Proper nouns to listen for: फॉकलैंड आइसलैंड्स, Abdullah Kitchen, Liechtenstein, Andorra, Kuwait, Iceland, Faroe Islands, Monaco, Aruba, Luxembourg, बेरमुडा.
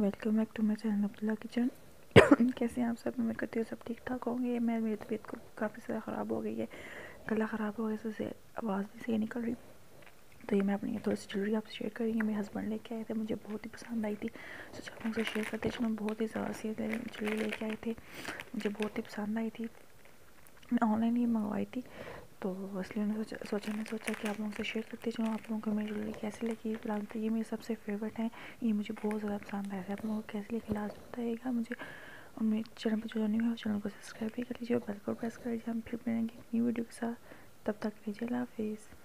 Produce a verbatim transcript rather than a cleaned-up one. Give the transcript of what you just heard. Welcome back to my channel Abdullah kitchen. कैसे हैं आप सब? उम्मीद करती हूँ सब ठीक ठाक होंगे। मैं मेरी तबीयत को काफ़ी सारा ख़राब हो गई है, गला ख़राब हो गया, उससे आवाज़ भी सही निकल रही। तो ये मैं अपनी थोड़ी सी ज्वेलरी आपसे शेयर करेंगे। मेरे हस्बैंड लेके आए थे, मुझे बहुत ही पसंद आई थी, तो चलो उनसे शेयर करते हैं। मैं बहुत ही ज़्यादा सी ज्वेलरी लेके आए थे, मुझे बहुत ही पसंद आई थी। मैं ऑनलाइन ही मंगवाई थी, तो इसलिए मैंने सोचा सोचा मैं सोचा कि आप लोगों से शेयर करती जाऊँ। आप लोगों को मेरी ज्वेलरी कैसी लगी, लास्ट ये मेरे सबसे फेवरेट हैं, ये मुझे बहुत ज़्यादा पसंद आया था। आप लोगों को कैसी लगी लास्ट बताइएगा मुझे। और मेरे चैनल पर जो नहीं हुआ चैनल को सब्सक्राइब भी कर लीजिए और बेल को प्रेस कर लीजिए। हम फिर मिलेंगे एक नई वीडियो के साथ, तब तक लीजिए हाफिज़।